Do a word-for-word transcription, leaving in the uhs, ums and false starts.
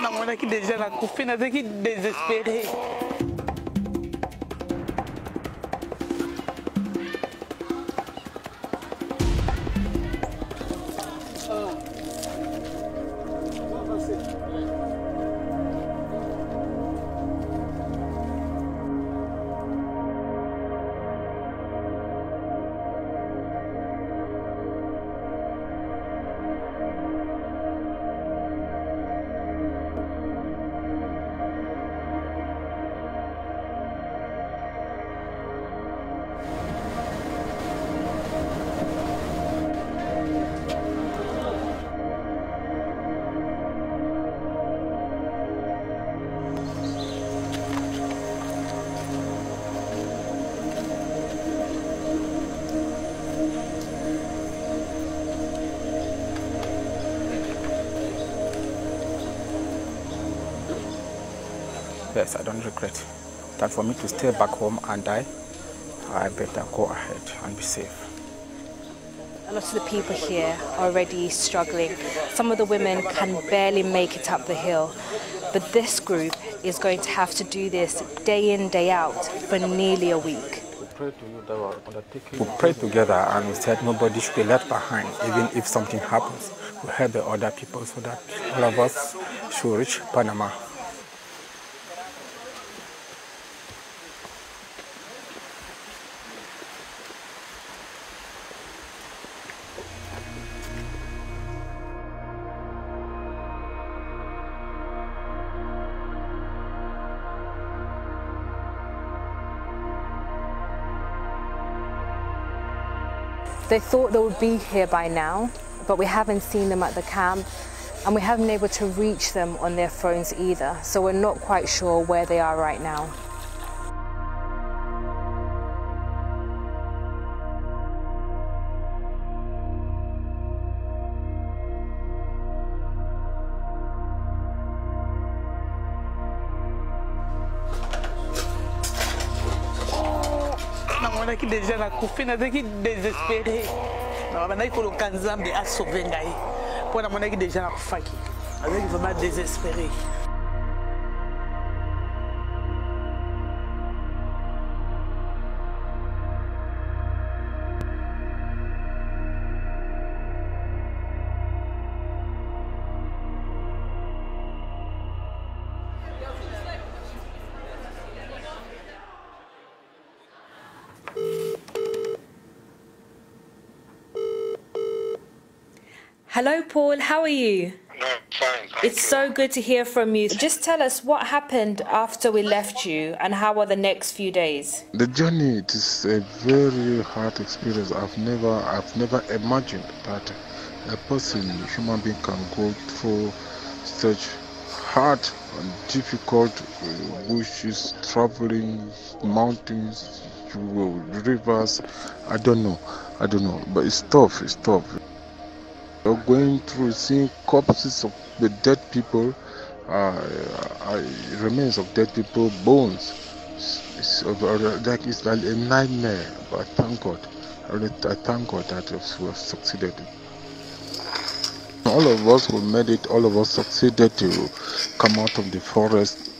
Je suis déjà la coupée, je suis désespérée. Yes, I don't regret. That for me to stay back home and die, I better go ahead and be safe. A lot of the people here are already struggling. Some of the women can barely make it up the hill. But this group is going to have to do this day in, day out for nearly a week. We pray together and we said nobody should be left behind, even if something happens. We help the other people so that all of us should reach Panama. They thought they would be here by now, but we haven't seen them at the camp and we haven't been able to reach them on their phones either, so we're not quite sure where they are right now. Je suis déjà la coupée, je suis désespérée. Je suis le Kanzambe a sauvé. Je suis déjà la coupée. Je suis vraiment désespérée. Hello, Paul. How are you? No, fine. It's so good to hear from you. Just tell us what happened after we left you and how were the next few days? The journey, it is a very hard experience. I've never, I've never imagined that a person, a human being, can go through such hard and difficult bushes, traveling, mountains, rivers. I don't know. I don't know. But it's tough. It's tough. Going through seeing corpses of the dead people, uh, uh, remains of dead people, bones. It's, it's, uh, that is like a nightmare. But I thank God. I thank God that we have succeeded. All of us who made it, all of us succeeded to come out of the forest.